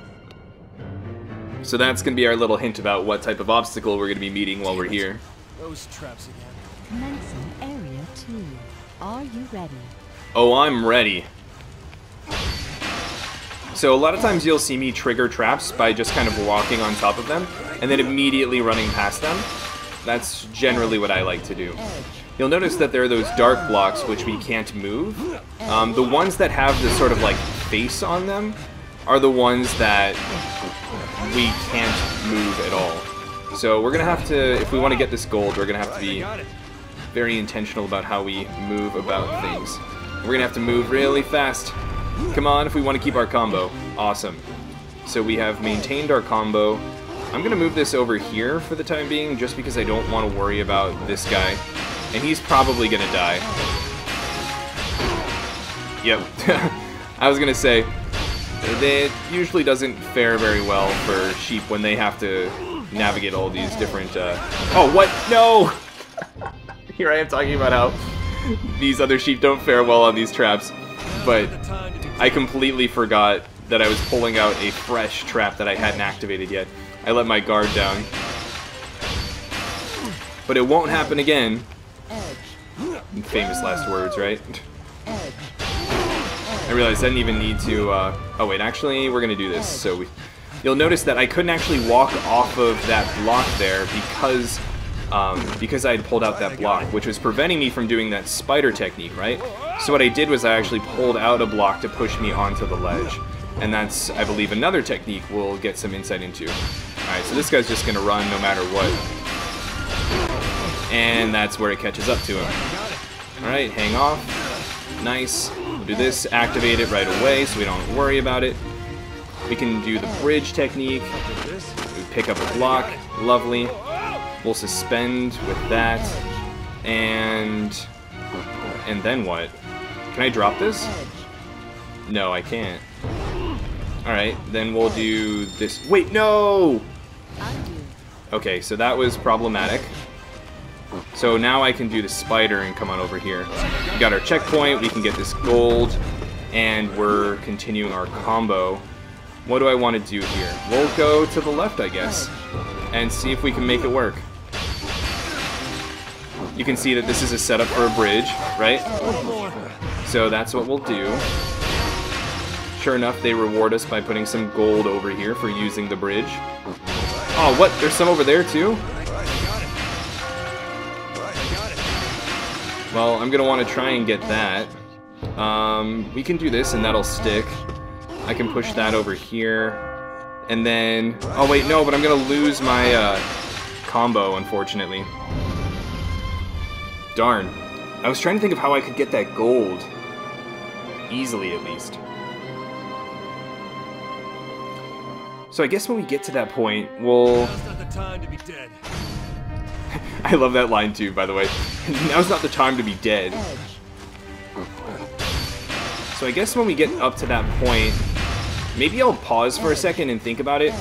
So that's going to be our little hint about what type of obstacle we're going to be meeting while we're here. Those traps again. Commencing area two. Are you ready? Oh, I'm ready. So a lot of times you'll see me trigger traps by just kind of walking on top of them and then immediately running past them. That's generally what I like to do. You'll notice that there are those dark blocks which we can't move. Um, the ones that have this sort of like face on them are the ones that we can't move at all. So we're gonna have to, if we want to get this gold, we're gonna have to be very intentional about how we move about things. We're gonna have to move really fast. Come on, if we want to keep our combo. Awesome. So we have maintained our combo. I'm gonna move this over here for the time being just because I don't want to worry about this guy. And he's probably gonna die. Yep. I was gonna say, it usually doesn't fare very well for sheep when they have to navigate all these different... Uh... Oh, what? No! Here I am talking about how these other sheep don't fare well on these traps. But I completely forgot that I was pulling out a fresh trap that I hadn't activated yet. I let my guard down. But it won't happen again. Famous last words, right? I realized I didn't even need to, uh... Oh wait, actually, we're gonna do this, so we... You'll notice that I couldn't actually walk off of that block there because... Um, because I had pulled out that block, which was preventing me from doing that spider technique, right? So what I did was I actually pulled out a block to push me onto the ledge. And that's, I believe, another technique we'll get some insight into. Alright, so this guy's just gonna run no matter what. And that's where it catches up to him. Alright, hang off. Nice. We'll do this. Activate it right away so we don't worry about it. We can do the bridge technique. We pick up a block. Lovely. We'll suspend with that. And... And then what? Can I drop this? No, I can't. Alright, then we'll do this. Wait, no! Okay, so that was problematic. So now I can do the spider and come on over here. We got our checkpoint, we can get this gold, and we're continuing our combo. What do I want to do here? We'll go to the left, I guess, and see if we can make it work. You can see that this is a setup for a bridge, right? So that's what we'll do. Sure enough, they reward us by putting some gold over here for using the bridge. Oh, what? There's some over there, too? Well, I'm going to want to try and get that. Um, we can do this, and that'll stick. I can push that over here. And then... Oh, wait, no, but I'm going to lose my uh, combo, unfortunately. Darn. I was trying to think of how I could get that gold. Easily, at least. So I guess when we get to that point, we'll... Now's not the time to be dead. I love that line too, by the way. Now's not the time to be dead. So I guess when we get up to that point, maybe I'll pause for a second and think about it.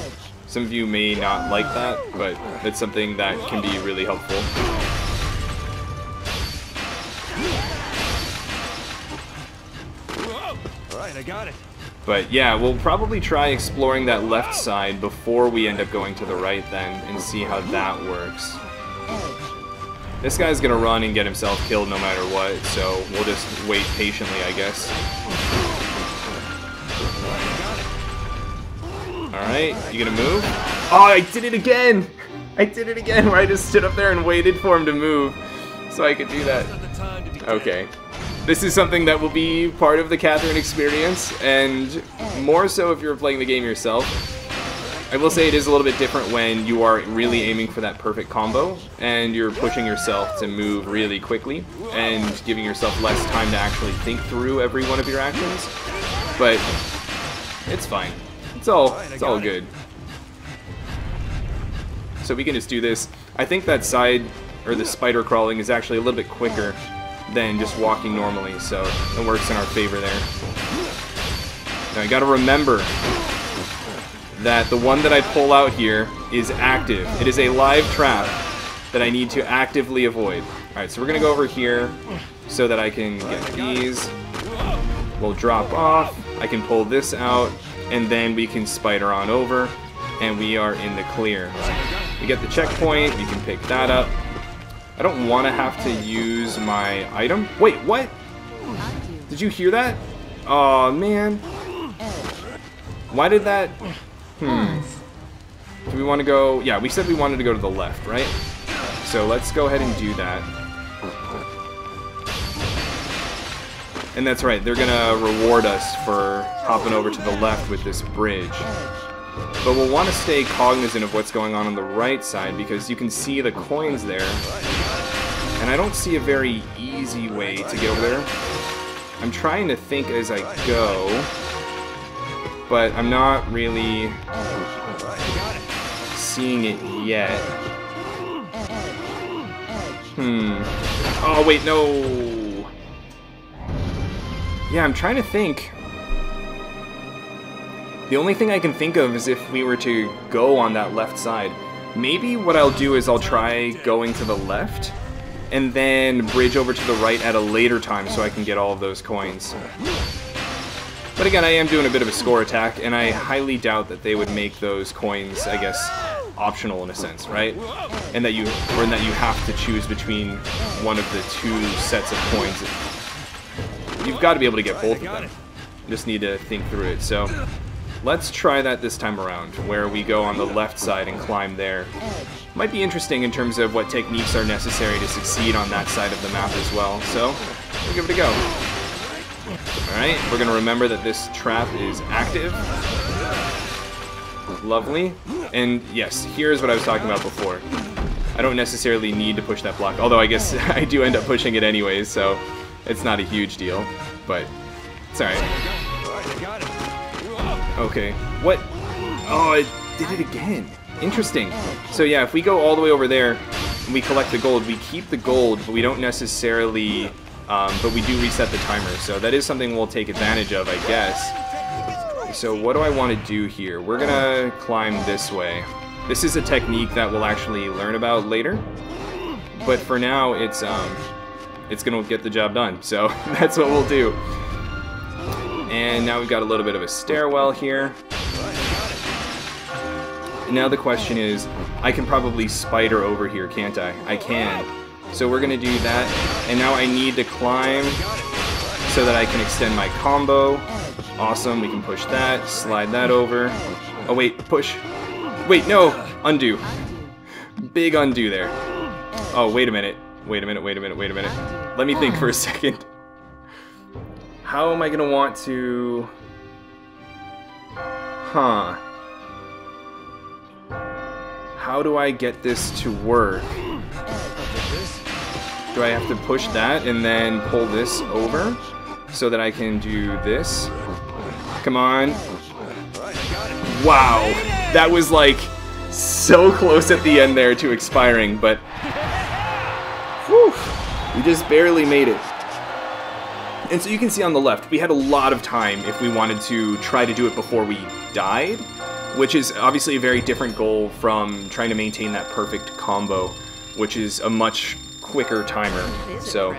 Some of you may not like that, but that's something that can be really helpful. I got it. But yeah, we'll probably try exploring that left side before we end up going to the right then and see how that works. This guy's gonna run and get himself killed no matter what, so we'll just wait patiently, I guess. Alright, you gonna move? Oh, I did it again! I did it again where I just stood up there and waited for him to move so I could do that. Okay. This is something that will be part of the Catherine experience, and more so if you're playing the game yourself. I will say it is a little bit different when you are really aiming for that perfect combo, and you're pushing yourself to move really quickly, and giving yourself less time to actually think through every one of your actions. But it's fine. It's all, it's all good. So we can just do this. I think that side, or the spider crawling, is actually a little bit quicker than just walking normally, so it works in our favor there. Now I gotta remember that the one that I pull out here is active. It is a live trap that I need to actively avoid. Alright, so we're gonna go over here so that I can get these. We'll drop off, I can pull this out, and then we can spider on over, and we are in the clear. We get the checkpoint, you can pick that up. I don't want to have to use my item. Wait, what? Did you hear that? Oh man. Why did that... Hmm. Do we want to go... Yeah, we said we wanted to go to the left, right? So let's go ahead and do that. And that's right, they're going to reward us for hopping over to the left with this bridge. But we'll want to stay cognizant of what's going on on the right side, because you can see the coins there. And I don't see a very easy way to get over there. I'm trying to think as I go, but I'm not really seeing it yet. Hmm. Oh, wait, no! Yeah, I'm trying to think. The only thing I can think of is if we were to go on that left side. Maybe what I'll do is I'll try going to the left and then bridge over to the right at a later time so I can get all of those coins. But again, I am doing a bit of a score attack, and I highly doubt that they would make those coins, I guess, optional in a sense, right? And that you, or that you have to choose between one of the two sets of coins. You've got to be able to get both of them. You just need to think through it, so... Let's try that this time around, where we go on the left side and climb there. Might be interesting in terms of what techniques are necessary to succeed on that side of the map as well, so we'll give it a go. Alright, we're going to remember that this trap is active. Lovely. And yes, here's what I was talking about before. I don't necessarily need to push that block, although I guess I do end up pushing it anyways, so it's not a huge deal, but it's alright. Okay, what? Oh, I did it again. Interesting. So yeah, if we go all the way over there and we collect the gold, we keep the gold, but we don't necessarily, um, but we do reset the timer. So that is something we'll take advantage of, I guess. so what do I want to do here? We're gonna climb this way. This is a technique that we'll actually learn about later, but for now it's um it's gonna get the job done, so that's what we'll do. And now we've got a little bit of a stairwell here. Now the question is, I can probably spider over here, can't I? I can. So we're gonna do that, and now I need to climb so that I can extend my combo. Awesome, we can push that, slide that over. Oh wait, push. Wait, no, undo. Big undo there. Oh, wait a minute, wait a minute, wait a minute, wait a minute. Let me think for a second. How am I gonna want to... Huh. How do I get this to work? Do I have to push that and then pull this over so that I can do this? Come on. Wow, that was like so close at the end there to expiring, but whew, we just barely made it. And so you can see on the left, we had a lot of time if we wanted to try to do it before we died, which is obviously a very different goal from trying to maintain that perfect combo, which is a much quicker timer. So,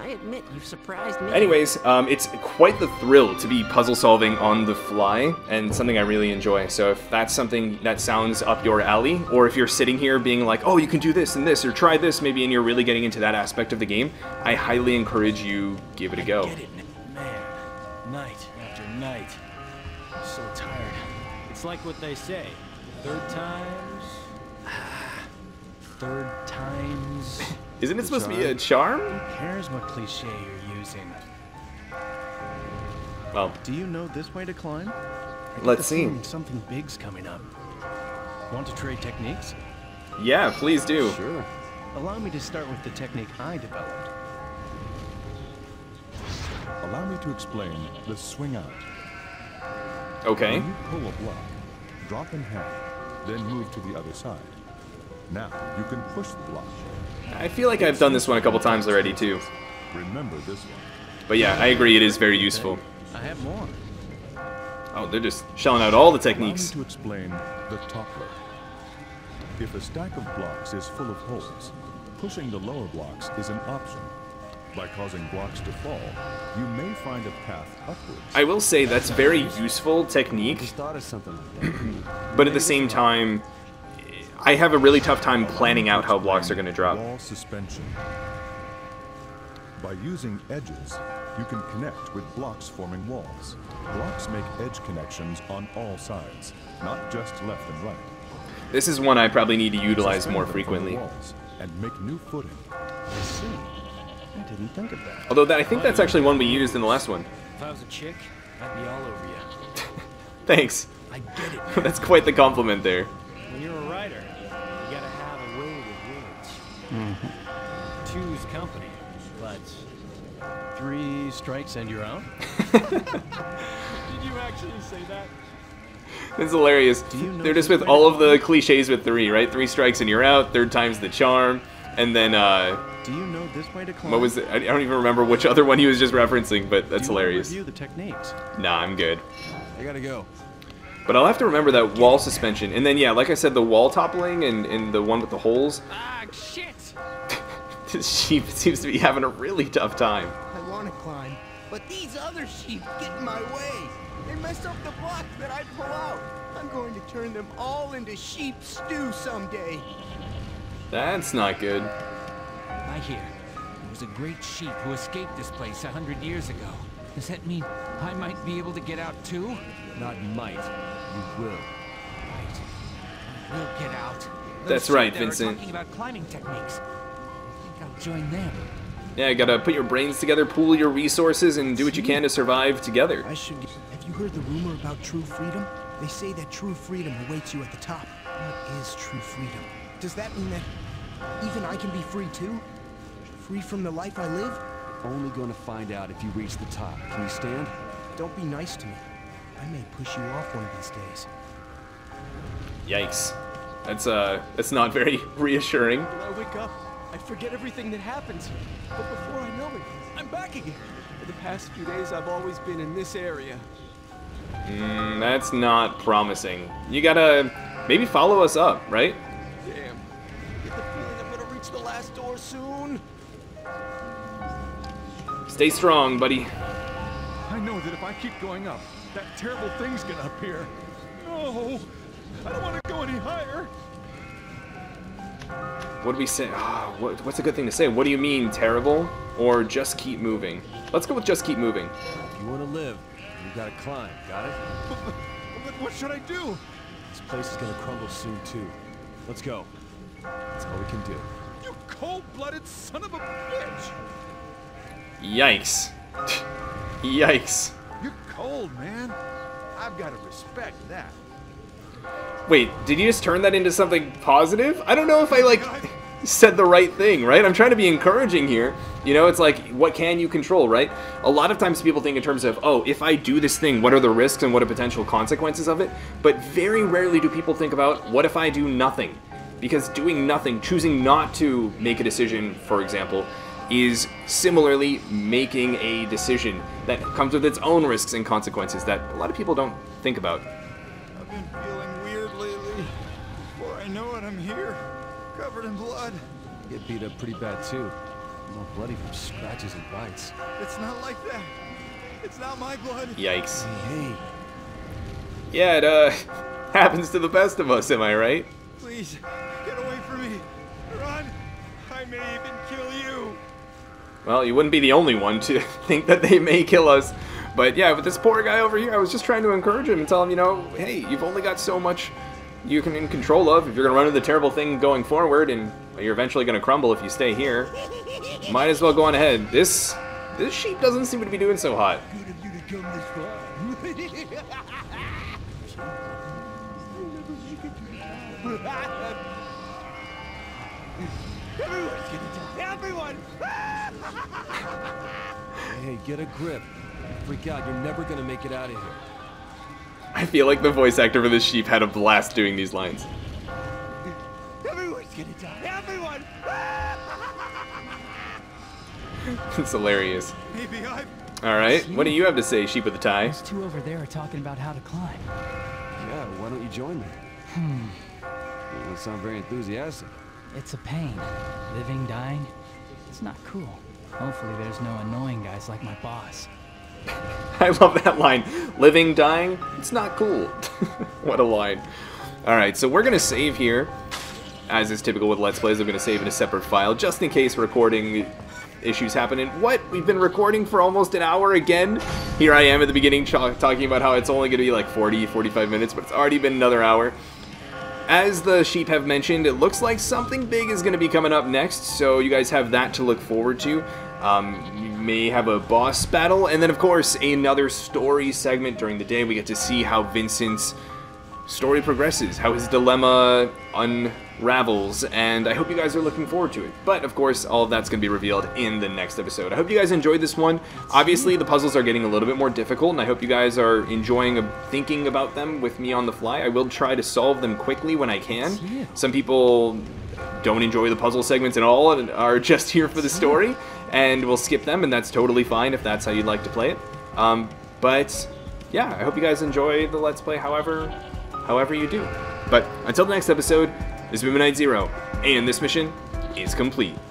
I admit you've surprised me. Anyways, um, it's quite the thrill to be puzzle solving on the fly, and something I really enjoy. So if that's something that sounds up your alley, or if you're sitting here being like, oh, you can do this and this, or try this maybe, and you're really getting into that aspect of the game, I highly encourage you give it a go. I get it, man. Night after night, I'm so tired. It's like what they say, third times, third times. Isn't it supposed to be a charm? Who cares what cliche you're using? Well, do you know this way to climb? Let's see. Something big's coming up. Want to trade techniques? Yeah, please do. Sure. Allow me to start with the technique I developed. Allow me to explain the swing out. Okay. When you pull a block, drop in half, then move to the other side. Now you can push the block. I feel like I've done this one a couple times already too. Remember this one. But yeah, I agree, it is very useful. I have more. Oh, they're just shelling out all the techniques. Allow me to explain the toppler. If a stack of blocks is full of holes, pushing the lower blocks is an option. By causing blocks to fall, you may find a path upwards. I will say that's very useful technique, but at the same time, I have a really tough time planning out how blocks are going to drop. Wall suspension. By using edges, you can connect with blocks forming walls. Blocks make edge connections on all sides, not just left and right. This is one I probably need to utilize more frequently. Walls and make new footing. I see. I didn't think of that. Although that I think that's actually one we used in the last one. If I was a chick, I'd be all over you. Thanks. I get it. That's quite the compliment there. When you're a writer, you gotta have a way with words. Mm-hmm. Two's company, but three strikes and you're out. Did you actually say that? It's hilarious. You know, they're just with all of the cliches with three, right? Three strikes and you're out. Third time's the charm. And then, uh, do you know this way to climb? What was it? I don't even remember which other one he was just referencing, but that's do you hilarious. Review the techniques? Nah, I'm good. I gotta go. But I'll have to remember that wall suspension. And then, yeah, like I said, the wall toppling and, and the one with the holes. Ah, shit! This sheep seems to be having a really tough time. I want to climb, but these other sheep get in my way. They messed up the block that I pull out. I'm going to turn them all into sheep stew someday. That's not good. I hear there was a great sheep who escaped this place a hundred years ago. Does that mean I might be able to get out too? Not might. You will. Right. We'll get out. That's right, Vincent. Talking about climbing techniques. I think I'll join them. Yeah, you gotta put your brains together, pool your resources, and do what you can to survive together. I should. Have you heard the rumor about true freedom? They say that true freedom awaits you at the top. What is true freedom? Does that mean that even I can be free too? Free from the life I live? Only gonna find out if you reach the top. Can you stand? Don't be nice to me. I may push you off one of these days. Yikes. That's, uh, that's not very reassuring. When I wake up, I forget everything that happens. But before I know it, I'm back again. For the past few days, I've always been in this area. Mm, that's not promising. You gotta maybe follow us up, right? Damn. Get the feeling I'm gonna reach the last door soon. Stay strong, buddy. I know that if I keep going up, that terrible thing's gonna appear. No! I don't want to go any higher. What do we say? Oh, what, what's a good thing to say? What do you mean, terrible? Or just keep moving? Let's go with just keep moving. If you want to live, you gotta climb. Got it? But, but what should I do? This place is gonna crumble soon too. Let's go. That's all we can do. You cold-blooded son of a bitch! Yikes! Yikes! You're cold, man. I've got to respect that. Wait, did you just turn that into something positive? I don't know if I, like, said the right thing, right? I'm trying to be encouraging here. You know, it's like, what can you control, right? A lot of times people think in terms of, oh, if I do this thing, what are the risks and what are potential consequences of it? But very rarely do people think about, what if I do nothing? Because doing nothing, choosing not to make a decision, for example, is similarly making a decision that comes with its own risks and consequences that a lot of people don't think about. I've been feeling weird lately. Before I know it, I'm here, covered in blood. You get beat up pretty bad too. I'm all bloody from scratches and bites. It's not like that. It's not my blood. Yikes. Hey. Yeah, it uh happens to the best of us, am I right? Please, get away from me. Run. I may even kill you. Well, you wouldn't be the only one to think that they may kill us. But yeah, with this poor guy over here, I was just trying to encourage him and tell him, you know, hey, you've only got so much you can in control of. If you're going to run into the terrible thing going forward, and you're eventually going to crumble if you stay here, might as well go on ahead. This this sheep doesn't seem to be doing so hot. Good of you to come this far. Everyone's going to die. Everyone! Hey, get a grip. Freak out, you're never gonna make it out of here. I feel like the voice actor for this sheep had a blast doing these lines. Everyone's gonna die. Everyone! It's hilarious. Maybe I'm... All right, what do you have to say, sheep with a tie? Those two over there are talking about how to climb. Yeah, why don't you join me? Hmm. You don't sound very enthusiastic. It's a pain. Living, dying. It's not cool. Hopefully there's no annoying guys like my boss. I love that line. Living, dying, it's not cool. What a line. Alright, so we're going to save here. As is typical with Let's Plays, I'm going to save in a separate file, just in case recording issues happen. And what? We've been recording for almost an hour again? Here I am at the beginning talking about how it's only going to be like forty, forty-five minutes, but it's already been another hour. As the sheep have mentioned, it looks like something big is going to be coming up next, so you guys have that to look forward to. Um, you may have a boss battle, and then of course another story segment during the day. We get to see how Vincent's story progresses, how his dilemma unravels, and I hope you guys are looking forward to it. But of course, all of that's going to be revealed in the next episode. I hope you guys enjoyed this one. Obviously, the puzzles are getting a little bit more difficult, and I hope you guys are enjoying thinking about them with me on the fly. I will try to solve them quickly when I can. Some people don't enjoy the puzzle segments at all and are just here for the story, and we'll skip them, and that's totally fine if that's how you'd like to play it. Um, but yeah, I hope you guys enjoy the Let's Play however however you do. But until the next episode, this has been MidniteZero, and this mission is complete.